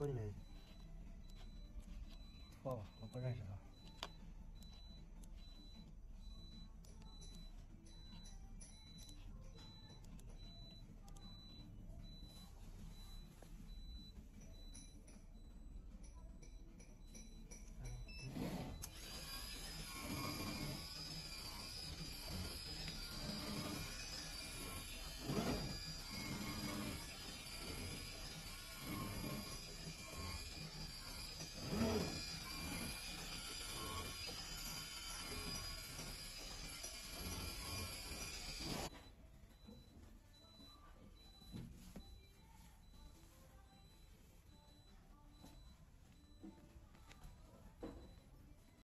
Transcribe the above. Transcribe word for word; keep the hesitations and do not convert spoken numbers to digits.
说你两句。脱吧，我不认识他。